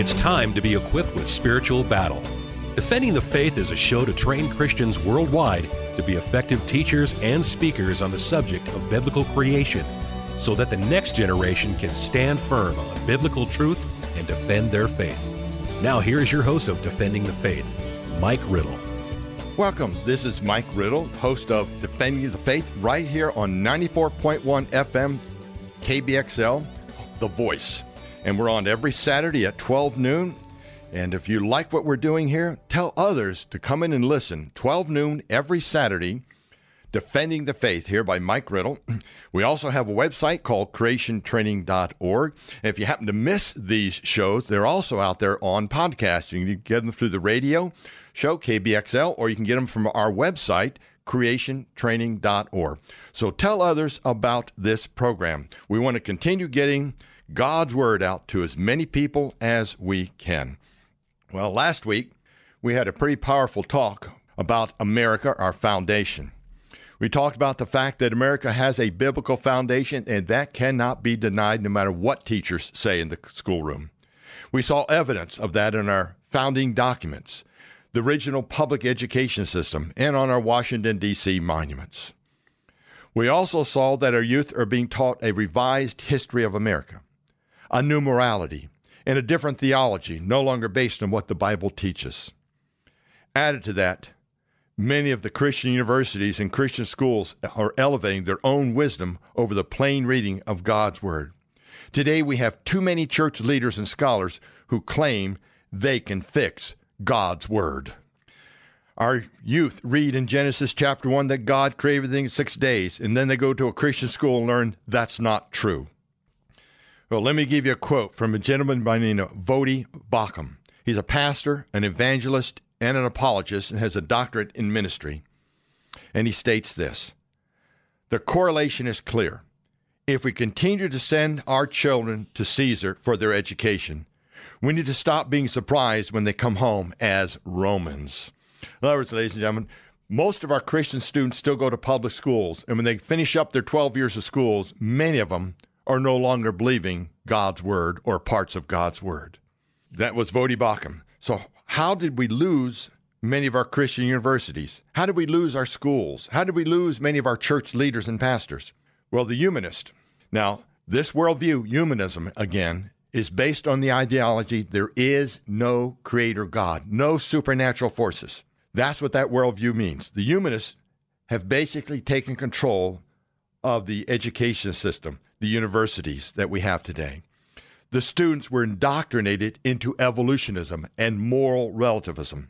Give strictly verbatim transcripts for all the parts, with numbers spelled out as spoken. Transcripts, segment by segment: It's time to be equipped with spiritual battle. Defending the Faith is a show to train Christians worldwide to be effective teachers and speakers on the subject of biblical creation, so that the next generation can stand firm on the biblical truth and defend their faith. Now here is your host of Defending the Faith, Mike Riddle. Welcome. This is Mike Riddle, host of Defending the Faith, right here on ninety-four point one F M, K B X L, The Voice. And we're on every Saturday at twelve noon. And if you like what we're doing here, tell others to come in and listen. twelve noon every Saturday, Defending the Faith here by Mike Riddle. We also have a website called creation training dot org. And if you happen to miss these shows, they're also out there on podcast. You can get them through the radio show, K B X L, or you can get them from our website, creation training dot org. So tell others about this program. We want to continue getting God's Word out to as many people as we can. Well, last week, we had a pretty powerful talk about America, our foundation. We talked about the fact that America has a biblical foundation, and that cannot be denied no matter what teachers say in the schoolroom. We saw evidence of that in our founding documents, the original public education system, and on our Washington, D C monuments. We also saw that our youth are being taught a revised history of America, a new morality, and a different theology, no longer based on what the Bible teaches. Added to that, many of the Christian universities and Christian schools are elevating their own wisdom over the plain reading of God's Word. Today, we have too many church leaders and scholars who claim they can fix God's Word. Our youth read in Genesis chapter one that God created everything in six days, and then they go to a Christian school and learn that's not true. Well, let me give you a quote from a gentleman by the name of Voddie Baucham. He's a pastor, an evangelist, and an apologist, and has a doctorate in ministry. And he states this: the correlation is clear. If we continue to send our children to Caesar for their education, we need to stop being surprised when they come home as Romans. In other words, ladies and gentlemen, most of our Christian students still go to public schools, and when they finish up their twelve years of schools, many of them are no longer believing God's Word or parts of God's Word. That was Voddie Baucham. So how did we lose many of our Christian universities? How did we lose our schools? How did we lose many of our church leaders and pastors? Well, the humanist. Now, this worldview, humanism, again, is based on the ideology there is no creator God, no supernatural forces. That's what that worldview means. The humanists have basically taken control of the education system, the universities that we have today. The students were indoctrinated into evolutionism and moral relativism.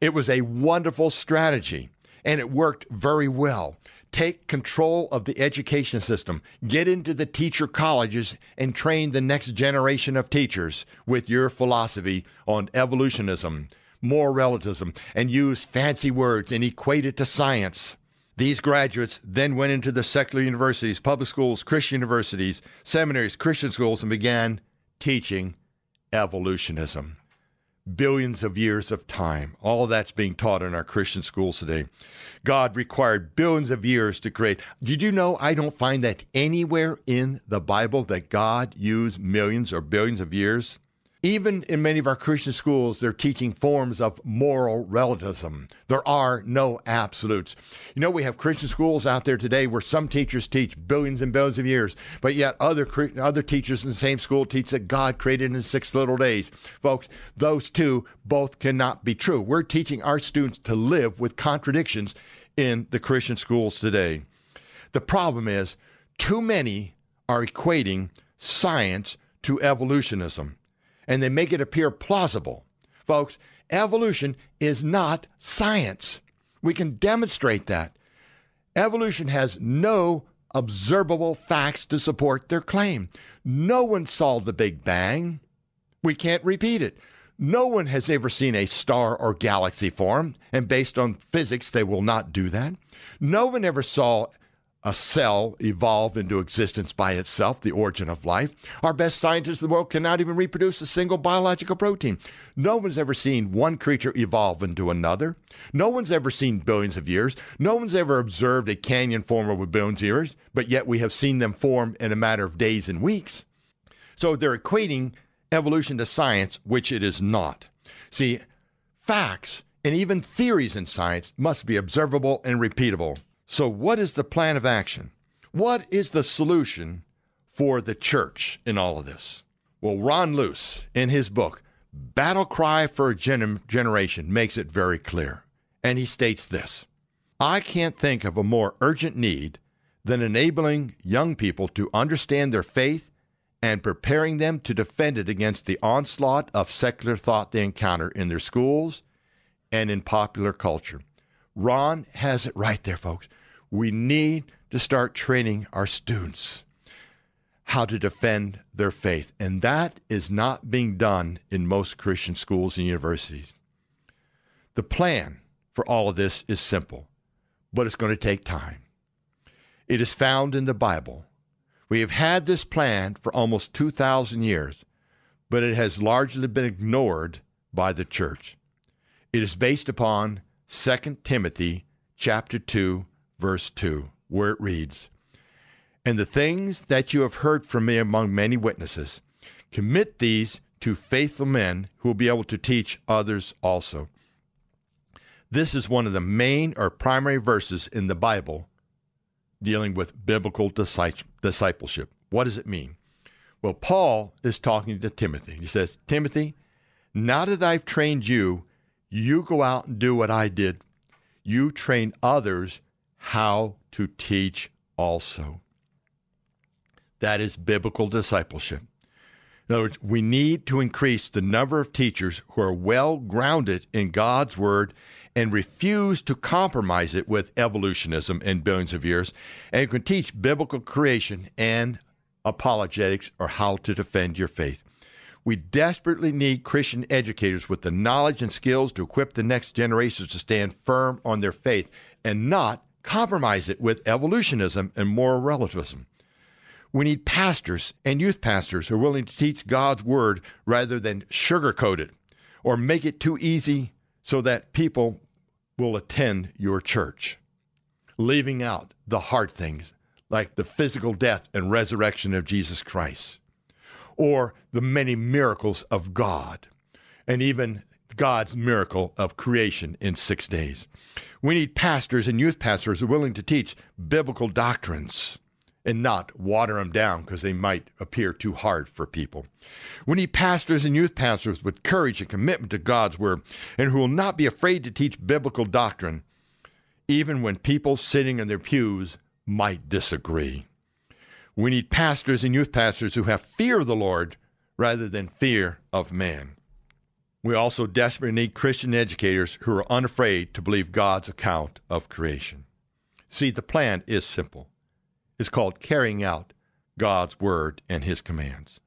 It was a wonderful strategy, and it worked very well. Take control of the education system. Get into the teacher colleges and train the next generation of teachers with your philosophy on evolutionism, moral relativism, and use fancy words and equate it to science. These graduates then went into the secular universities, public schools, Christian universities, seminaries, Christian schools, and began teaching evolutionism. Billions of years of time. All of that's being taught in our Christian schools today. God required billions of years to create. Did you know I don't find that anywhere in the Bible that God used millions or billions of years? Even in many of our Christian schools, they're teaching forms of moral relativism. There are no absolutes. You know, we have Christian schools out there today where some teachers teach billions and billions of years, but yet other other teachers in the same school teach that God created in six little days. Folks, those two both cannot be true. We're teaching our students to live with contradictions in the Christian schools today. The problem is too many are equating science to evolutionism, and they make it appear plausible. Folks, evolution is not science. We can demonstrate that. Evolution has no observable facts to support their claim. No one saw the Big Bang. We can't repeat it. No one has ever seen a star or galaxy form, and based on physics, they will not do that. No one ever saw a cell evolved into existence by itself, the origin of life. Our best scientists in the world cannot even reproduce a single biological protein. No one's ever seen one creature evolve into another. No one's ever seen billions of years. No one's ever observed a canyon form over billions of years, but yet we have seen them form in a matter of days and weeks. So they're equating evolution to science, which it is not. See, facts and even theories in science must be observable and repeatable. So what is the plan of action? What is the solution for the church in all of this? Well, Ron Luce, in his book, Battle Cry for a Gen- Generation, makes it very clear. And he states this: I can't think of a more urgent need than enabling young people to understand their faith and preparing them to defend it against the onslaught of secular thought they encounter in their schools and in popular culture. Ron has it right there, folks. We need to start training our students how to defend their faith. And that is not being done in most Christian schools and universities. The plan for all of this is simple, but it's going to take time. It is found in the Bible. We have had this plan for almost two thousand years, but it has largely been ignored by the church. It is based upon Second Timothy chapter two, verse two, where it reads, "And the things that you have heard from me among many witnesses, commit these to faithful men who will be able to teach others also." This is one of the main or primary verses in the Bible dealing with biblical discipleship. What does it mean? Well, Paul is talking to Timothy. He says, Timothy, now that I've trained you, you go out and do what I did. You train others how to teach also. That is biblical discipleship. In other words, we need to increase the number of teachers who are well-grounded in God's Word and refuse to compromise it with evolutionism in billions of years, and can teach biblical creation and apologetics or how to defend your faith. We desperately need Christian educators with the knowledge and skills to equip the next generations to stand firm on their faith and not compromise it with evolutionism and moral relativism. We need pastors and youth pastors who are willing to teach God's Word rather than sugarcoat it or make it too easy so that people will attend your church, leaving out the hard things like the physical death and resurrection of Jesus Christ, or the many miracles of God, and even God's miracle of creation in six days. We need pastors and youth pastors who are willing to teach biblical doctrines and not water them down because they might appear too hard for people. We need pastors and youth pastors with courage and commitment to God's Word, and who will not be afraid to teach biblical doctrine, even when people sitting in their pews might disagree. We need pastors and youth pastors who have fear of the Lord rather than fear of man. We also desperately need Christian educators who are unafraid to believe God's account of creation. See, the plan is simple. It's called carrying out God's Word and His commands.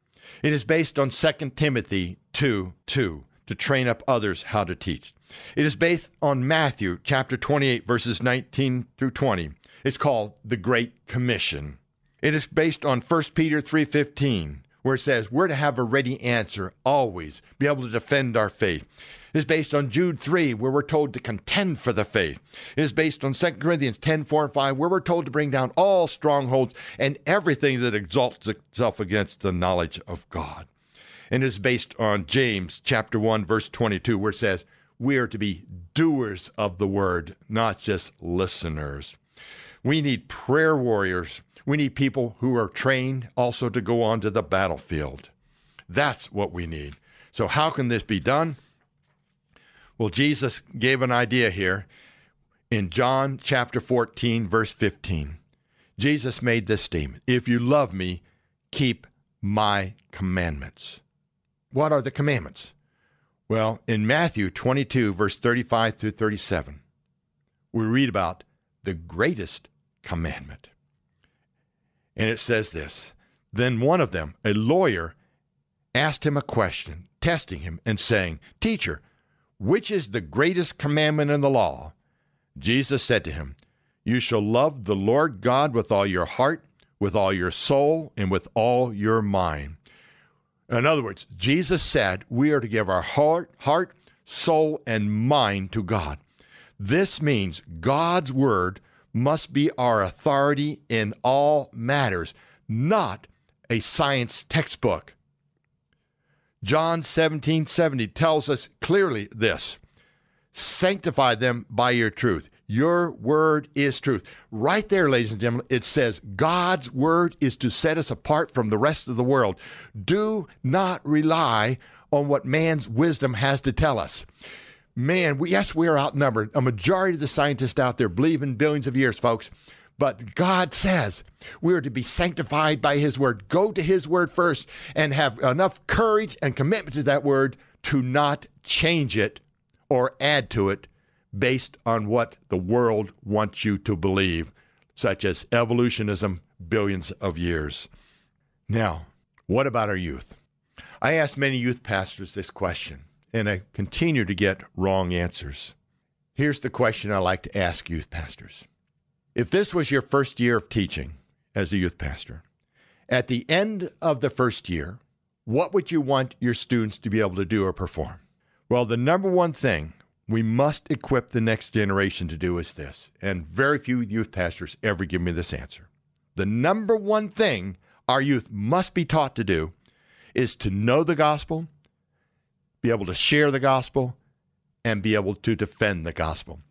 It is based on Second Timothy two two, to train up others how to teach. It is based on Matthew chapter twenty-eight, verses nineteen through twenty. It's called the Great Commission. It is based on First Peter three fifteen, where it says we're to have a ready answer, always be able to defend our faith. It is based on Jude three, where we're told to contend for the faith. It is based on Second Corinthians ten, four and five, where we're told to bring down all strongholds and everything that exalts itself against the knowledge of God. And it is based on James chapter one, verse twenty-two, where it says we are to be doers of the word, not just listeners. We need prayer warriors. We need people who are trained also to go onto the battlefield. That's what we need. So how can this be done? Well, Jesus gave an idea here in John chapter fourteen, verse fifteen. Jesus made this statement: if you love me, keep my commandments. What are the commandments? Well, in Matthew twenty-two, verse thirty-five through thirty-seven, we read about the greatest commandment. And it says this: then one of them, a lawyer, asked him a question, testing him and saying, Teacher, which is the greatest commandment in the law? Jesus said to him, you shall love the Lord God with all your heart, with all your soul, and with all your mind. In other words, Jesus said we are to give our heart, heart, soul, and mind to God. This means God's Word must be our authority in all matters, not a science textbook. John seventeen seventy tells us clearly this. Sanctify them by your truth. Your word is truth. Right there, ladies and gentlemen, it says God's word is to set us apart from the rest of the world. Do not rely on what man's wisdom has to tell us. Man, we, yes, we are outnumbered. A majority of the scientists out there believe in billions of years, folks. But God says we are to be sanctified by his word. Go to his word first and have enough courage and commitment to that word to not change it or add to it based on what the world wants you to believe, such as evolutionism, billions of years. Now, what about our youth? I asked many youth pastors this question, and I continue to get wrong answers. Here's the question I like to ask youth pastors. If this was your first year of teaching as a youth pastor, at the end of the first year, what would you want your students to be able to do or perform? Well, the number one thing we must equip the next generation to do is this, and very few youth pastors ever give me this answer. The number one thing our youth must be taught to do is to know the gospel, be able to share the gospel, and be able to defend the gospel.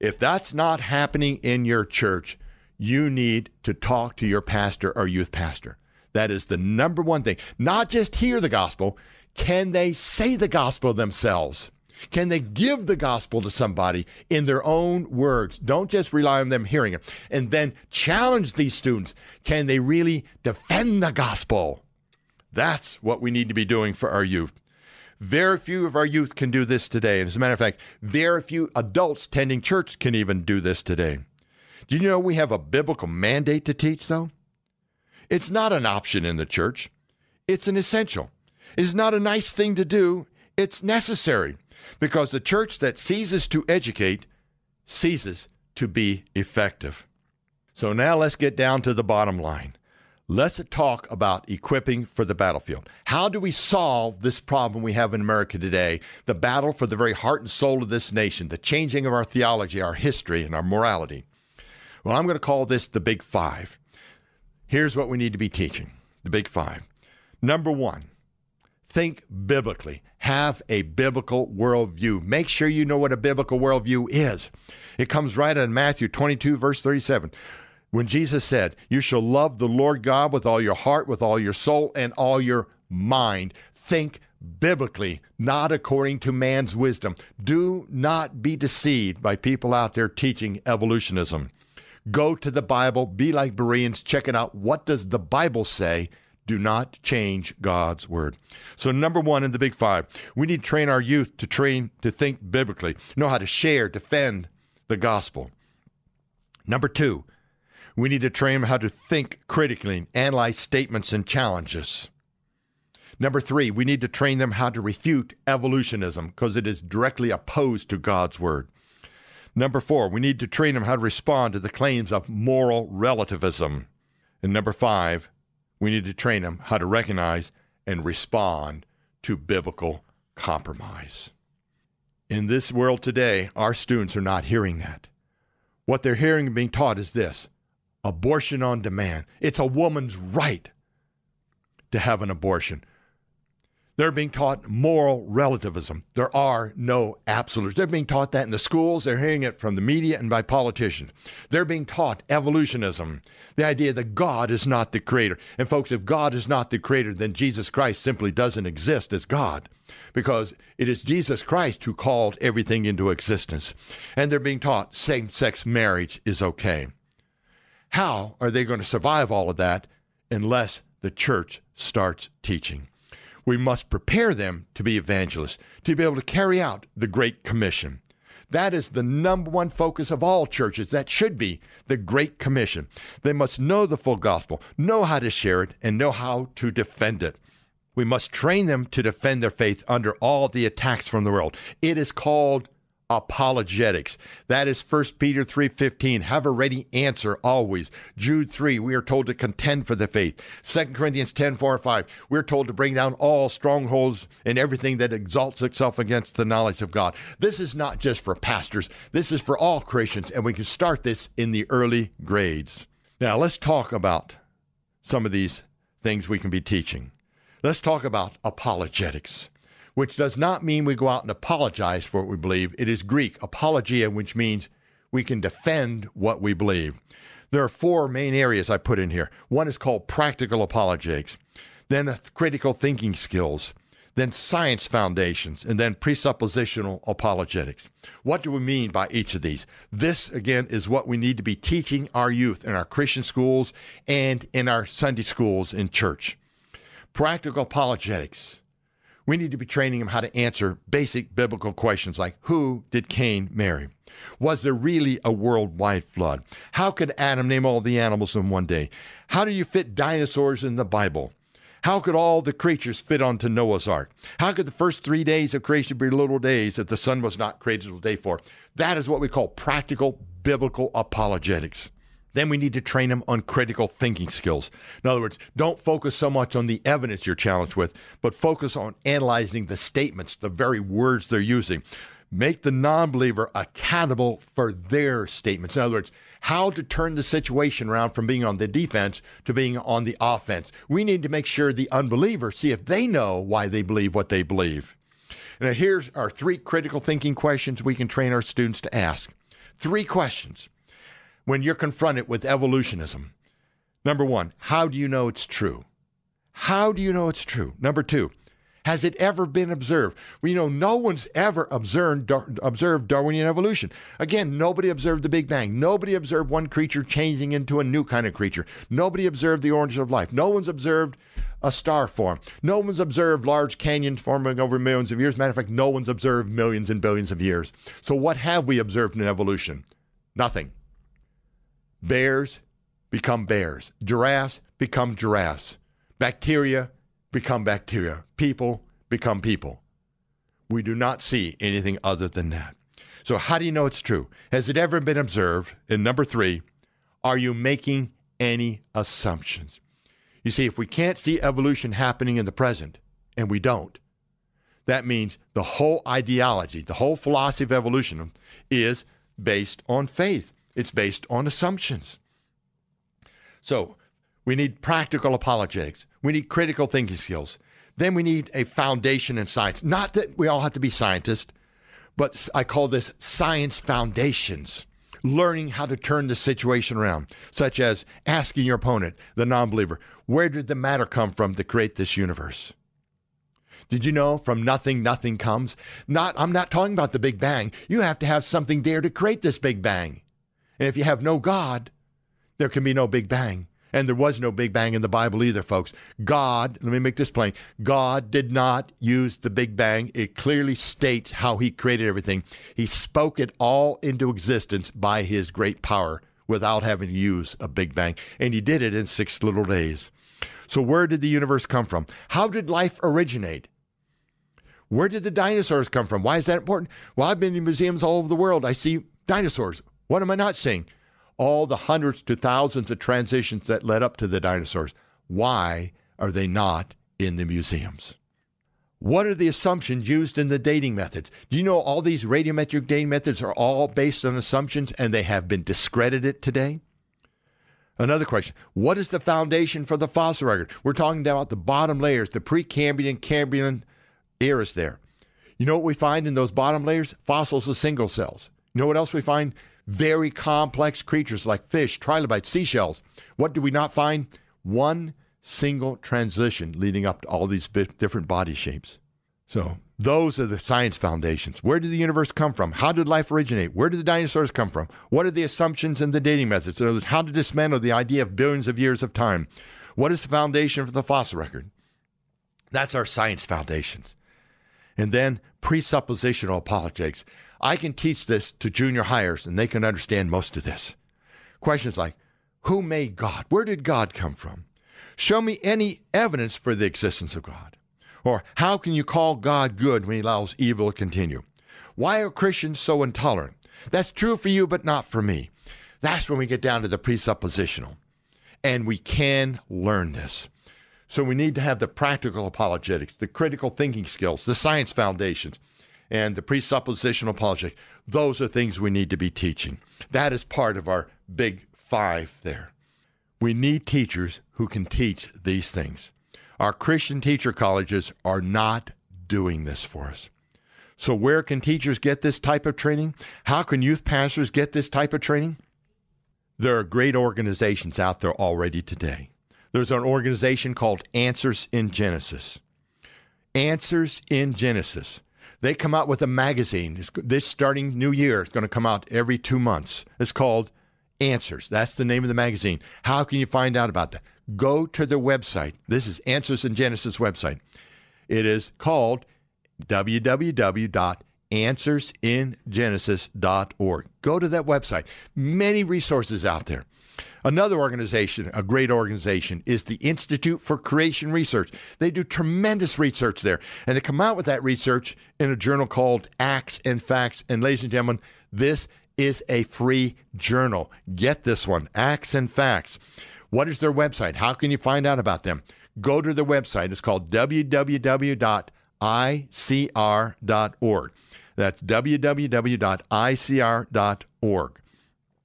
If that's not happening in your church, you need to talk to your pastor or youth pastor. That is the number one thing. Not just hear the gospel. Can they say the gospel themselves? Can they give the gospel to somebody in their own words? Don't just rely on them hearing it. And then challenge these students. Can they really defend the gospel? That's what we need to be doing for our youth. Very few of our youth can do this today. And as a matter of fact, very few adults attending church can even do this today. Do you know we have a biblical mandate to teach, though? It's not an option in the church. It's an essential. It's not a nice thing to do. It's necessary because the church that ceases to educate ceases to be effective. So now let's get down to the bottom line. Let's talk about equipping for the battlefield. How do we solve this problem we have in America today, the battle for the very heart and soul of this nation, the changing of our theology, our history, and our morality? Well, I'm going to call this the Big Five. Here's what we need to be teaching, the Big Five. Number one, think biblically. Have a biblical worldview. Make sure you know what a biblical worldview is. It comes right in Matthew twenty-two, verse thirty-seven. When Jesus said, you shall love the Lord God with all your heart, with all your soul, and all your mind. Think biblically, not according to man's wisdom. Do not be deceived by people out there teaching evolutionism. Go to the Bible, be like Bereans, check it out. What does the Bible say? Do not change God's word. So number one in the Big Five, we need to train our youth to train to think biblically, know how to share, defend the gospel. Number two, we need to train them how to think critically, analyze statements and challenges. Number three, we need to train them how to refute evolutionism because it is directly opposed to God's word. Number four, we need to train them how to respond to the claims of moral relativism. And number five, we need to train them how to recognize and respond to biblical compromise. In this world today, our students are not hearing that. What they're hearing and being taught is this. Abortion on demand. It's a woman's right to have an abortion. They're being taught moral relativism. There are no absolutes. They're being taught that in the schools. They're hearing it from the media and by politicians. They're being taught evolutionism, the idea that God is not the creator. And folks, if God is not the creator, then Jesus Christ simply doesn't exist as God because it is Jesus Christ who called everything into existence. And they're being taught same-sex marriage is okay. How are they going to survive all of that unless the church starts teaching? We must prepare them to be evangelists, to be able to carry out the Great Commission. That is the number one focus of all churches. That should be the Great Commission. They must know the full gospel, know how to share it, and know how to defend it. We must train them to defend their faith under all the attacks from the world. It is called apologetics. That is First Peter three fifteen. Have a ready answer always. Jude three, we are told to contend for the faith. Second Corinthians ten, four or five, we're told to bring down all strongholds and everything that exalts itself against the knowledge of God. This is not just for pastors. This is for all Christians, and we can start this in the early grades. Now, let's talk about some of these things we can be teaching. Let's talk about apologetics, which does not mean we go out and apologize for what we believe. It is Greek, apologia, which means we can defend what we believe. There are four main areas I put in here. One is called practical apologetics, then critical thinking skills, then science foundations, and then presuppositional apologetics. What do we mean by each of these? This, again, is what we need to be teaching our youth in our Christian schools and in our Sunday schools in church. Practical apologetics. We need to be training them how to answer basic biblical questions like, who did Cain marry? Was there really a worldwide flood? How could Adam name all the animals in one day? How do you fit dinosaurs in the Bible? How could all the creatures fit onto Noah's Ark? How could the first three days of creation be little days that the sun was not created until day four? That is what we call practical biblical apologetics. Then we need to train them on critical thinking skills. In other words, don't focus so much on the evidence you're challenged with, but focus on analyzing the statements, the very words they're using. Make the non-believer accountable for their statements. In other words, how to turn the situation around from being on the defense to being on the offense. We need to make sure the unbeliever see if they know why they believe what they believe. Now, here's our three critical thinking questions we can train our students to ask. Three questions when you're confronted with evolutionism. Number one, how do you know it's true? How do you know it's true? Number two, has it ever been observed? We know no one's ever observed, observed Darwinian evolution. Again, nobody observed the Big Bang. Nobody observed one creature changing into a new kind of creature. Nobody observed the origin of life. No one's observed a star form. No one's observed large canyons forming over millions of years. Matter of fact, no one's observed millions and billions of years. So what have we observed in evolution? Nothing. Bears become bears. Giraffes become giraffes. Bacteria become bacteria. People become people. We do not see anything other than that. So how do you know it's true? Has it ever been observed? And number three, are you making any assumptions? You see, if we can't see evolution happening in the present, and we don't, that means the whole ideology, the whole philosophy of evolution is based on faith. It's based on assumptions. So we need practical apologetics. We need critical thinking skills. Then we need a foundation in science. Not that we all have to be scientists, but I call this science foundations, learning how to turn the situation around, such as asking your opponent, the non-believer, where did the matter come from to create this universe? Did you know from nothing, nothing comes? Not, I'm not talking about the Big Bang. You have to have something there to create this Big Bang. And if you have no God, there can be no Big Bang. And there was no Big Bang in the Bible either, folks. God, let me make this plain, God did not use the Big Bang. It clearly states how he created everything. He spoke it all into existence by his great power without having to use a Big Bang. And he did it in six little days. So where did the universe come from? How did life originate? Where did the dinosaurs come from? Why is that important? Well, I've been in museums all over the world. I see dinosaurs. What am I not seeing? All the hundreds to thousands of transitions that led up to the dinosaurs. Why are they not in the museums? What are the assumptions used in the dating methods? Do you know all these radiometric dating methods are all based on assumptions and they have been discredited today? Another question, what is the foundation for the fossil record? We're talking about the bottom layers, the Precambrian, Cambrian eras there. You know what we find in those bottom layers? Fossils of single cells. You know what else we find? Very complex creatures like fish, trilobites, seashells. What do we not find? One single transition leading up to all these different body shapes. So those are the science foundations. Where did the universe come from? How did life originate? Where did the dinosaurs come from? What are the assumptions and the dating methods? In other words, how to dismantle the idea of billions of years of time? What is the foundation for the fossil record? That's our science foundations. And then presuppositional apologetics. I can teach this to junior hires, and they can understand most of this. Questions like, who made God? Where did God come from? Show me any evidence for the existence of God. Or how can you call God good when he allows evil to continue? Why are Christians so intolerant? That's true for you, but not for me. That's when we get down to the presuppositional. And we can learn this. So we need to have the practical apologetics, the critical thinking skills, the science foundations, and the presuppositional apologetics. Those are things we need to be teaching. That is part of our big five there. We need teachers who can teach these things. Our Christian teacher colleges are not doing this for us. So where can teachers get this type of training? How can youth pastors get this type of training? There are great organizations out there already today. There's an organization called Answers in Genesis. Answers in Genesis. They come out with a magazine. It's, this starting new year, it's going to come out every two months. It's called Answers. That's the name of the magazine. How can you find out about that? Go to their website. This is Answers in Genesis website. It is called w w w dot answers in genesis dot org. Go to that website. Many resources out there. Another organization, a great organization, is the Institute for Creation Research. They do tremendous research there, and they come out with that research in a journal called Acts and Facts. And ladies and gentlemen, this is a free journal. Get this one, Acts and Facts. What is their website? How can you find out about them? Go to their website. It's called w w w dot i c r dot org. That's w w w dot i c r dot org.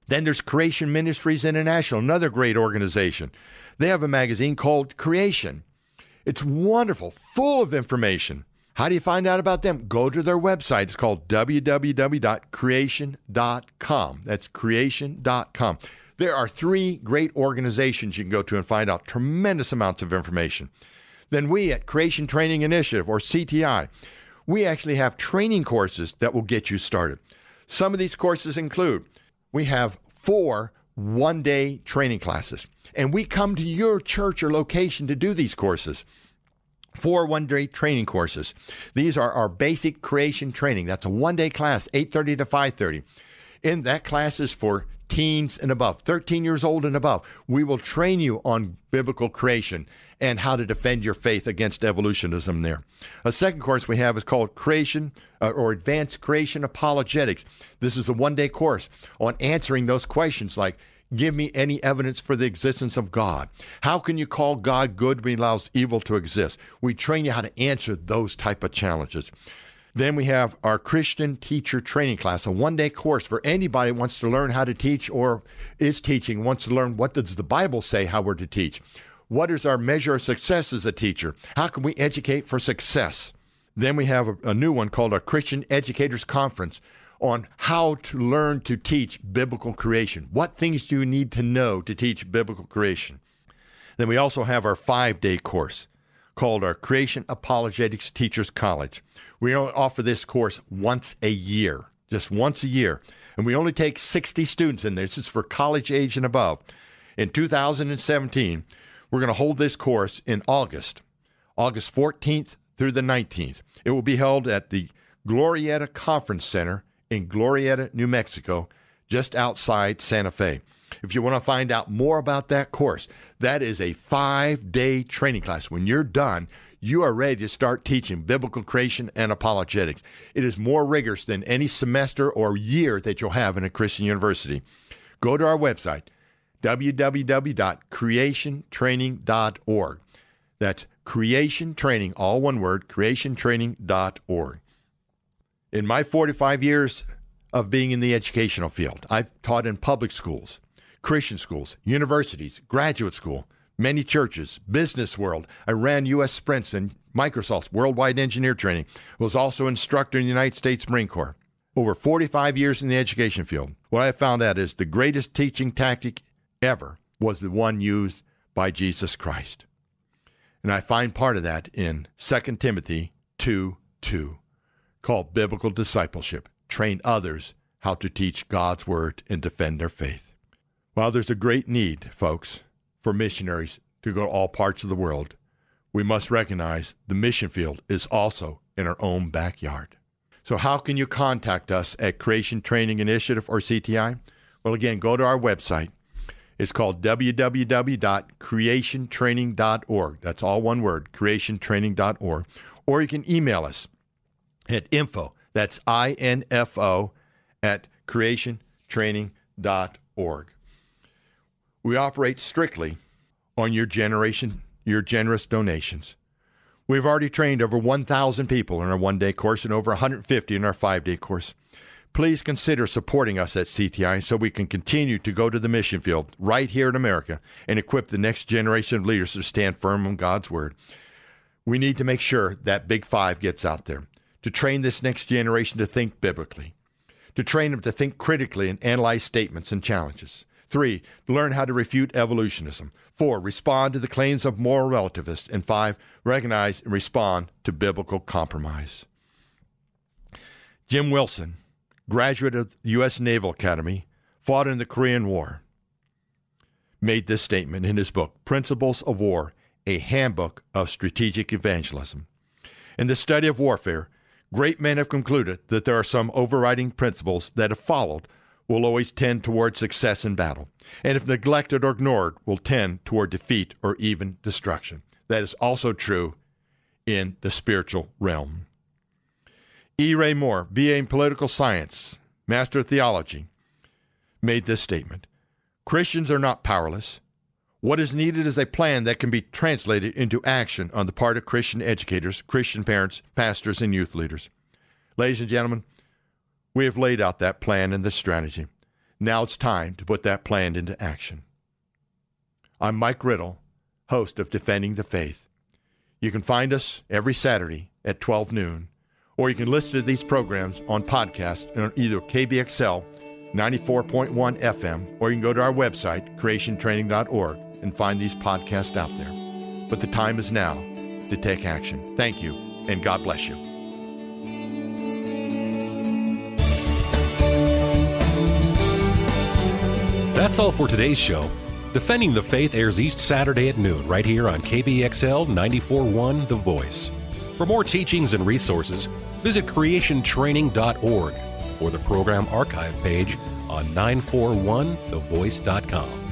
Then there's Creation Ministries International, another great organization. They have a magazine called Creation. It's wonderful, full of information. How do you find out about them? Go to their website. It's called w w w dot creation dot com. That's creation dot com. There are three great organizations you can go to and find out tremendous amounts of information. Then we at Creation Training Initiative, or C T I, we actually have training courses that will get you started. Some of these courses include, we have four one-day training classes, and we come to your church or location to do these courses. Four one-day training courses. These are our basic creation training. That's a one-day class, eight thirty to five thirty. In that class is for teens and above, thirteen years old and above. We will train you on biblical creation and how to defend your faith against evolutionism there. A second course we have is called Creation uh, or Advanced Creation Apologetics. This is a one-day course on answering those questions like, give me any evidence for the existence of God. How can you call God good when he allows evil to exist? We train you how to answer those type of challenges. Then we have our Christian Teacher Training Class, a one-day course for anybody who wants to learn how to teach or is teaching, wants to learn what does the Bible say how we're to teach. What is our measure of success as a teacher? How can we educate for success? Then we have a, a new one called our Christian Educators Conference on how to learn to teach biblical creation. What things do you need to know to teach biblical creation? Then we also have our five-day course called our Creation Apologetics Teachers College. We only offer this course once a year, just once a year. And we only take sixty students in there. This is for college age and above. In two thousand seventeen, we're going to hold this course in August, August fourteenth through the nineteenth. It will be held at the Glorieta Conference Center in Glorieta, New Mexico, just outside Santa Fe. If you want to find out more about that course, that is a five-day training class. When you're done, you are ready to start teaching biblical creation and apologetics. It is more rigorous than any semester or year that you'll have in a Christian university. Go to our website, w w w dot creation training dot org. That's creation training, all one word, creation training dot org. In my forty-five years of being in the educational field, I've taught in public schools, Christian schools, universities, graduate school, many churches, business world. I ran U S Sprints and Microsoft's Worldwide Engineer Training. Was also instructor in the United States Marine Corps. Over forty-five years in the education field. What I found out is the greatest teaching tactic ever was the one used by Jesus Christ. And I find part of that in Second Timothy two two, called biblical discipleship. Train others how to teach God's word and defend their faith. While there's a great need, folks, for missionaries to go to all parts of the world, we must recognize the mission field is also in our own backyard. So how can you contact us at Creation Training Initiative, or C T I? Well, again, go to our website. It's called w w w dot creation training dot org. That's all one word, creation training dot org. Or you can email us at info, that's I N F O, at creation training dot org. We operate strictly on your generation, your generous donations. We've already trained over one thousand people in our one-day course and over one hundred fifty in our five-day course. Please consider supporting us at C T I so we can continue to go to the mission field right here in America and equip the next generation of leaders to stand firm on God's word. We need to make sure that big five gets out there to train this next generation to think biblically, to train them to think critically and analyze statements and challenges. Three, learn how to refute evolutionism. Four, respond to the claims of moral relativists. And five, recognize and respond to biblical compromise. Jim Wilson, graduate of the U S Naval Academy, fought in the Korean War, made this statement in his book, Principles of War, A Handbook of Strategic Evangelism. In the study of warfare, great men have concluded that there are some overriding principles that, if followed, will always tend toward success in battle, and if neglected or ignored, will tend toward defeat or even destruction. That is also true in the spiritual realm. E. Ray Moore, B A in Political Science, Master of Theology, made this statement. Christians are not powerless. What is needed is a plan that can be translated into action on the part of Christian educators, Christian parents, pastors, and youth leaders. Ladies and gentlemen, we have laid out that plan and the strategy. Now it's time to put that plan into action. I'm Mike Riddle, host of Defending the Faith. You can find us every Saturday at twelve noon, or you can listen to these programs on podcast on either K B X L ninety-four point one F M, or you can go to our website, creation training dot org, and find these podcasts out there. But the time is now to take action. Thank you, and God bless you. That's all for today's show. Defending the Faith airs each Saturday at noon right here on K B X L ninety-four point one The Voice. For more teachings and resources, visit creation training dot org or the program archive page on nine four one the voice dot com.